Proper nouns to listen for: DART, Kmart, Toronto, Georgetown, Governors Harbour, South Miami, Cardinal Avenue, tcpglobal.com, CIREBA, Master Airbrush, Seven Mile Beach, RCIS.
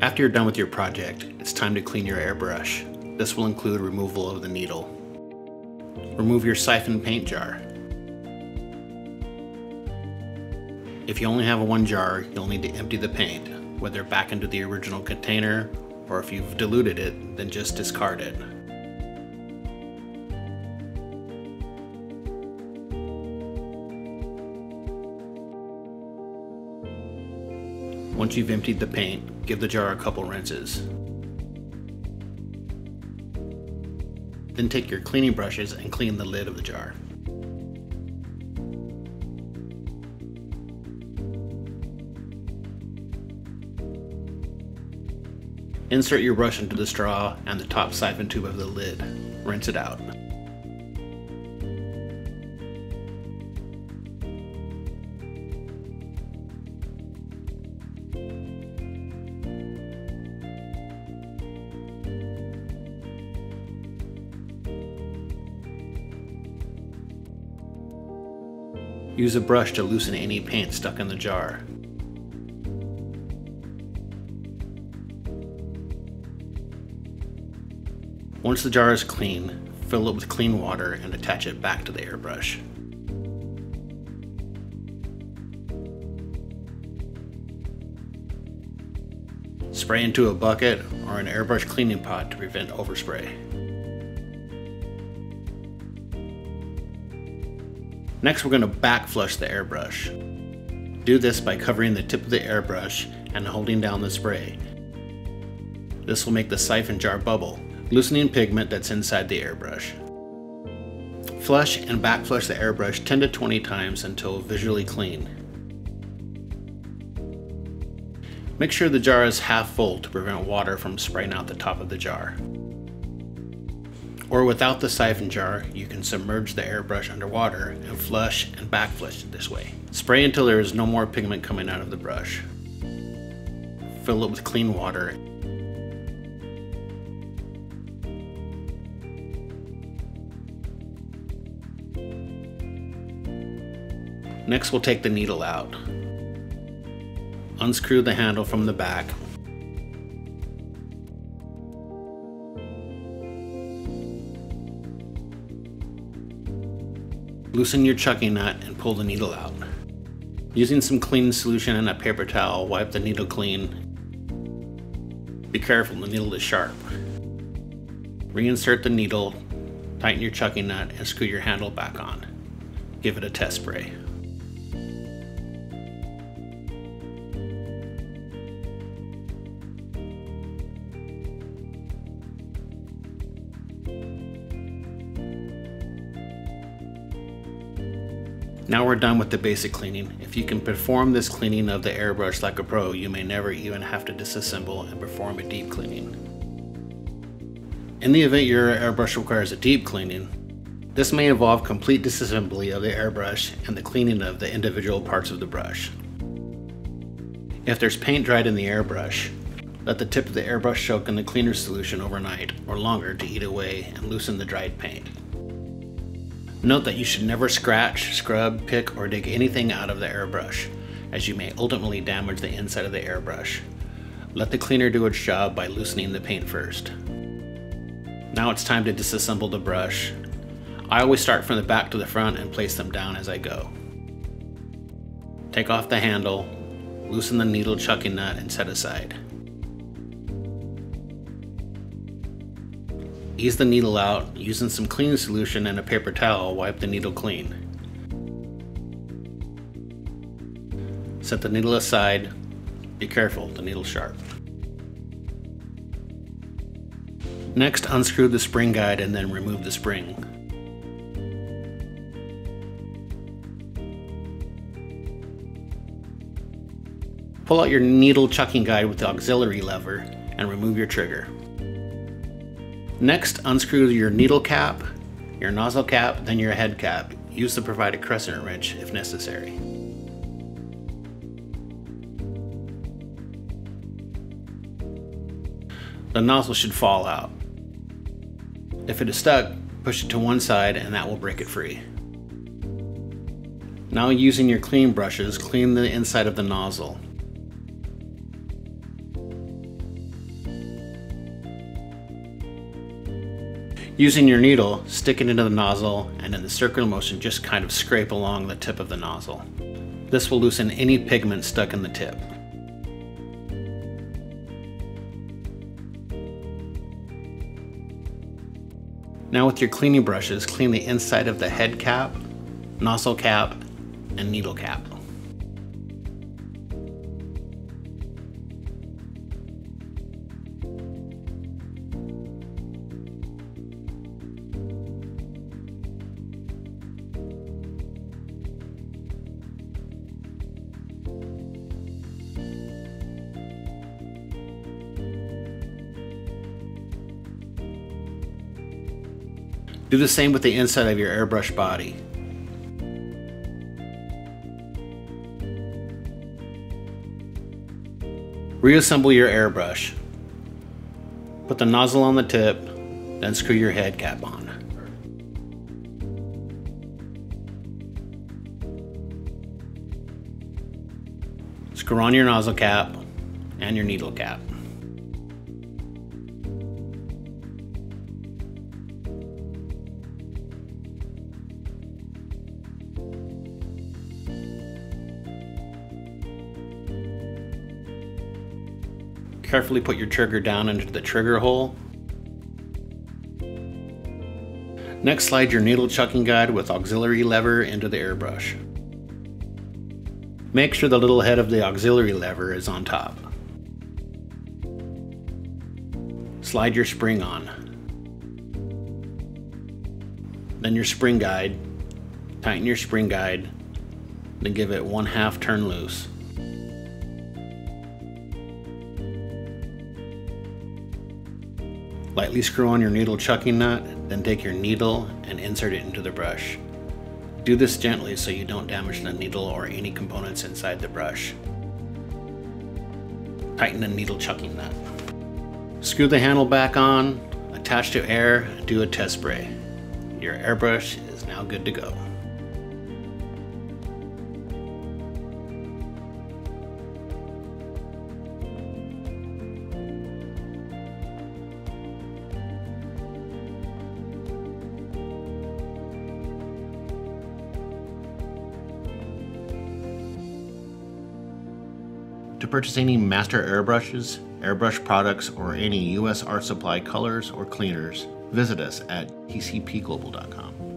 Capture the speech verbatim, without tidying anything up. After you're done with your project, it's time to clean your airbrush. This will include removal of the needle. Remove your siphon paint jar. If you only have one jar, you'll need to empty the paint, whether back into the original container, or if you've diluted it, then just discard it. Once you've emptied the paint, give the jar a couple rinses. Then take your cleaning brushes and clean the lid of the jar. Insert your brush into the straw and the top siphon tube of the lid. Rinse it out. Use a brush to loosen any paint stuck in the jar. Once the jar is clean, fill it with clean water and attach it back to the airbrush. Spray into a bucket or an airbrush cleaning pod to prevent overspray. Next, we're going to backflush the airbrush. Do this by covering the tip of the airbrush and holding down the spray. This will make the siphon jar bubble, loosening pigment that's inside the airbrush. Flush and backflush the airbrush ten to twenty times until visually clean. Make sure the jar is half full to prevent water from spraying out the top of the jar. Or without the siphon jar, you can submerge the airbrush underwater and flush and backflush it this way. Spray until there is no more pigment coming out of the brush. Fill it with clean water. Next, we'll take the needle out. Unscrew the handle from the back. Loosen your chucking nut and pull the needle out. Using some cleaning solution and a paper towel, wipe the needle clean. Be careful, the needle is sharp. Reinsert the needle, tighten your chucking nut, and screw your handle back on. Give it a test spray. Now we're done with the basic cleaning. If you can perform this cleaning of the airbrush like a pro, you may never even have to disassemble and perform a deep cleaning. In the event your airbrush requires a deep cleaning, this may involve complete disassembly of the airbrush and the cleaning of the individual parts of the brush. If there's paint dried in the airbrush, let the tip of the airbrush soak in the cleaner solution overnight or longer to eat away and loosen the dried paint. Note that you should never scratch, scrub, pick, or dig anything out of the airbrush, as you may ultimately damage the inside of the airbrush. Let the cleaner do its job by loosening the paint first. Now it's time to disassemble the brush. I always start from the back to the front and place them down as I go. Take off the handle, loosen the needle chucking nut, and set aside. Ease the needle out, using some cleaning solution and a paper towel, wipe the needle clean. Set the needle aside. Be careful, the needle's sharp. Next, unscrew the spring guide and then remove the spring. Pull out your needle chucking guide with the auxiliary lever and remove your trigger. Next, unscrew your needle cap, your nozzle cap, then your head cap. Use the provided crescent wrench if necessary. the nozzle should fall out. If it is stuck, push it to one side and that will break it free. Now, using your clean brushes, clean the inside of the nozzle. Using your needle, stick it into the nozzle and in the circular motion just kind of scrape along the tip of the nozzle. This will loosen any pigment stuck in the tip. Now with your cleaning brushes, clean the inside of the head cap, nozzle cap, and needle cap. Do the same with the inside of your airbrush body. Reassemble your airbrush. Put the nozzle on the tip, then screw your head cap on. Screw on your nozzle cap and your needle cap. Carefully put your trigger down into the trigger hole. Next, slide your needle chucking guide with auxiliary lever into the airbrush. Make sure the little head of the auxiliary lever is on top. Slide your spring on. Then your spring guide. Tighten your spring guide, then give it one half turn loose. Lightly screw on your needle chucking nut, then take your needle and insert it into the brush. Do this gently so you don't damage the needle or any components inside the brush. Tighten the needle chucking nut. Screw the handle back on, attach to air, and do a test spray. Your airbrush is now good to go. To purchase any Master Airbrushes, airbrush products, or any U S Art Supply colors or cleaners, visit us at t c p global dot com.